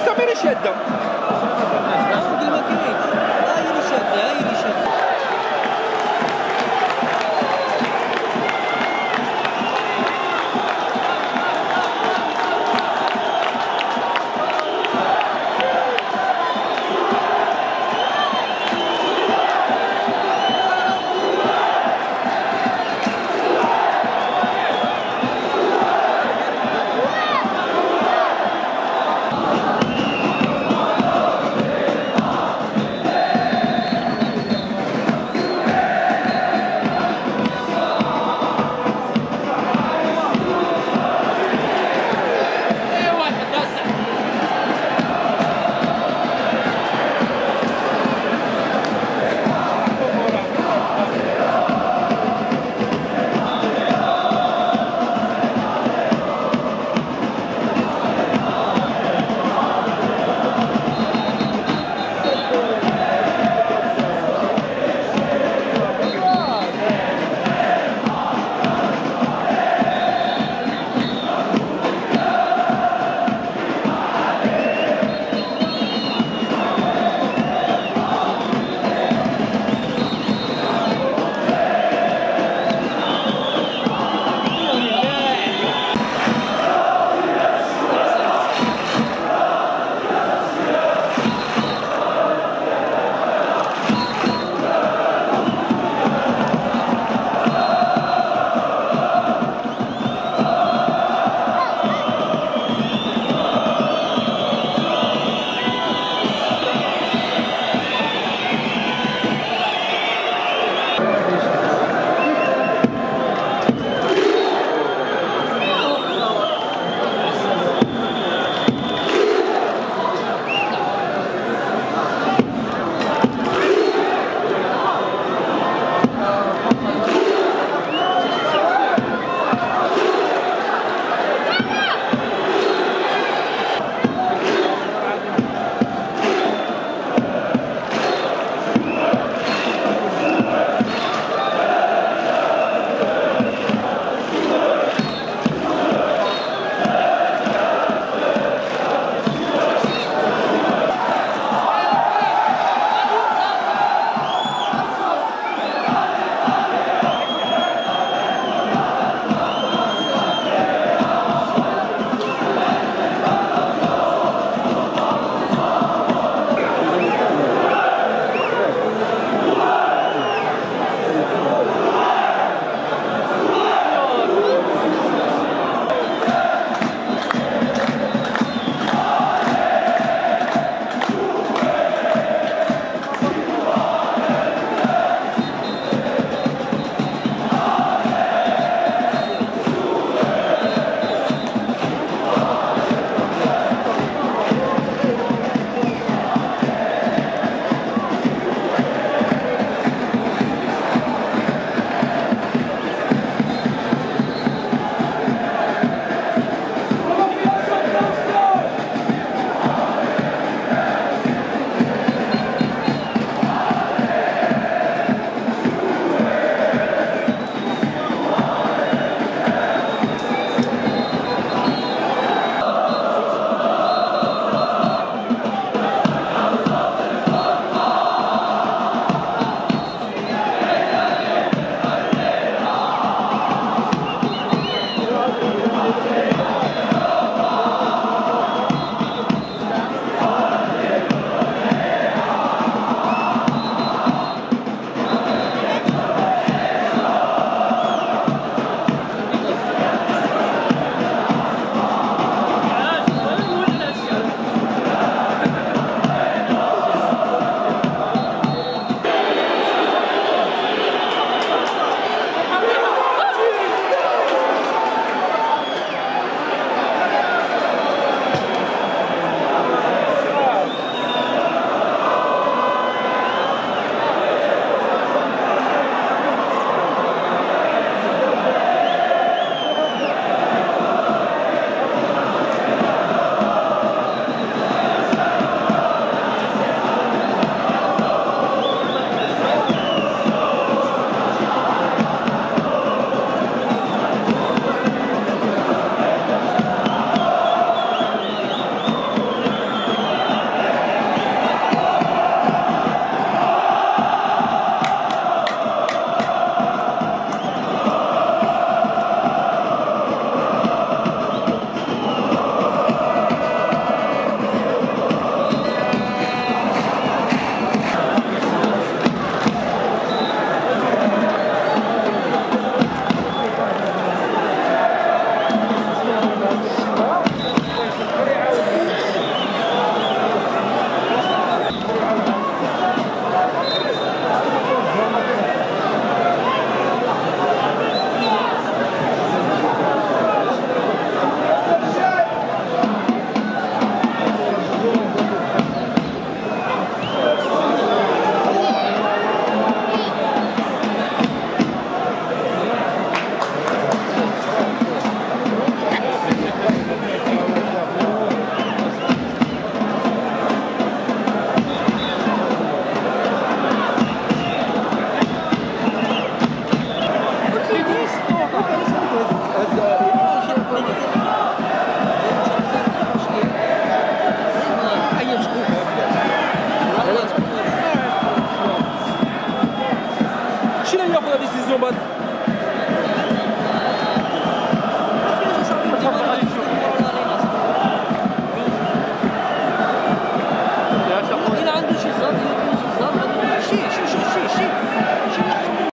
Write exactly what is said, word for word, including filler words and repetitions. to finish it though.